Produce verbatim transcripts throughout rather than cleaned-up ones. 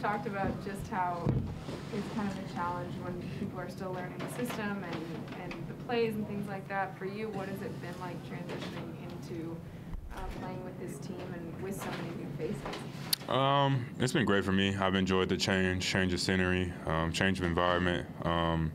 talked about just how it's kind of a challenge when people are still learning the system and, and the plays and things like that. For you, what has it been like transitioning into uh, playing with this team and with so many new faces? Um, it's been great for me. I've enjoyed the change, change of scenery, um, change of environment. Um,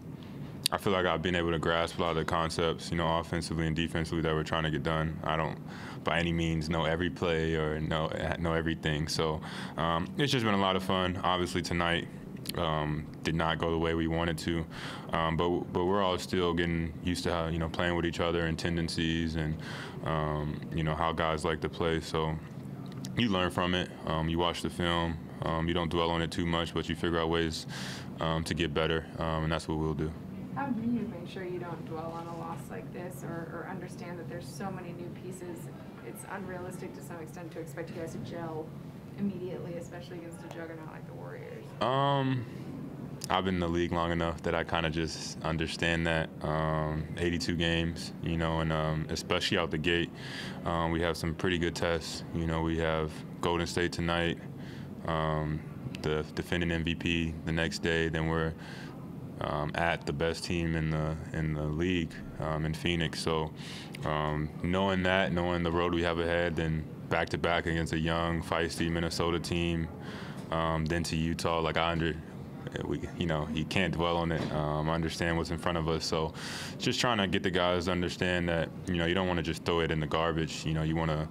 I feel like I've been able to grasp a lot of the concepts, you know, offensively and defensively that we're trying to get done. I don't, by any means, know every play or know know everything. So um, it's just been a lot of fun. Obviously tonight um, did not go the way we wanted to, um, but but we're all still getting used to how, you know, playing with each other and tendencies and um, you know, how guys like to play. So you learn from it. Um, you watch the film. Um, you don't dwell on it too much, but you figure out ways um, to get better, um, and that's what we'll do. How do you make sure you don't dwell on a loss like this or, or understand that there's so many new pieces? It's unrealistic to some extent to expect you guys to gel immediately, especially against a juggernaut like the Warriors. Um, I've been in the league long enough that I kind of just understand that. Um, eighty-two games, you know, and um, especially out the gate, um, we have some pretty good tests. You know, we have Golden State tonight, um, the defending M V P the next day, then we're Um, at the best team in the in the league um, in Phoenix. So um, knowing that, knowing the road we have ahead, then back to back against a young, feisty Minnesota team, um, then to Utah, like I under, we, you know, you can't dwell on it. Um, I understand what's in front of us. So just trying to get the guys to understand that, you know, you don't want to just throw it in the garbage. You know, you want to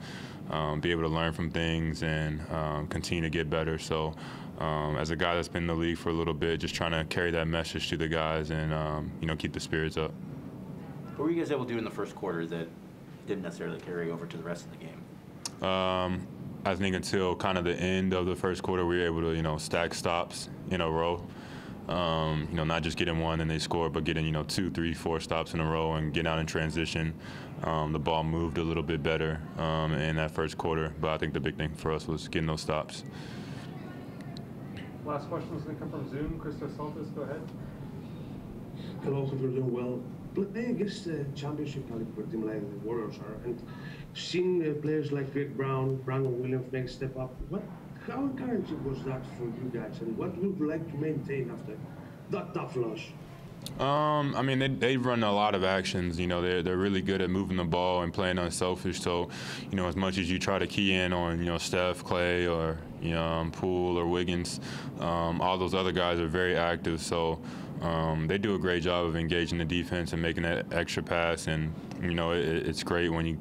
um, be able to learn from things and um, continue to get better. So. Um, as a guy that's been in the league for a little bit, just trying to carry that message to the guys and, um, you know, keep the spirits up. What were you guys able to do in the first quarter that didn't necessarily carry over to the rest of the game? Um, I think until kind of the end of the first quarter, we were able to, you know, stack stops in a row. Um, you know, not just getting one and they score, but getting, you know, two, three, four stops in a row and getting out in transition. Um, the ball moved a little bit better um, in that first quarter, but I think the big thing for us was getting those stops. Last question is going to come from Zoom. Christo Saltis, go ahead. Hello, hope you're doing well. Playing against the championship caliber team like the Warriors are, and seeing uh, players like Greg Brown, Brandon Williams make step up, what, how encouraging was that for you guys, and what would you like to maintain after that tough loss? Um, I mean, they, they run a lot of actions. You know, they're, they're really good at moving the ball and playing unselfish. So, you know, as much as you try to key in on, you know, Steph, Clay, or, you know, um, Poole or Wiggins, um, all those other guys are very active. So um, they do a great job of engaging the defense and making that extra pass. And, you know, it, it's great when you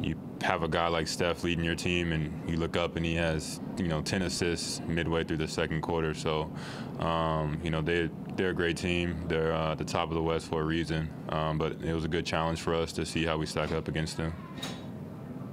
you have a guy like Steph leading your team and you look up and he has, you know, ten assists midway through the second quarter. So, um, you know, they They're a great team. They're uh, at the top of the West for a reason. Um, but it was a good challenge for us to see how we stack up against them.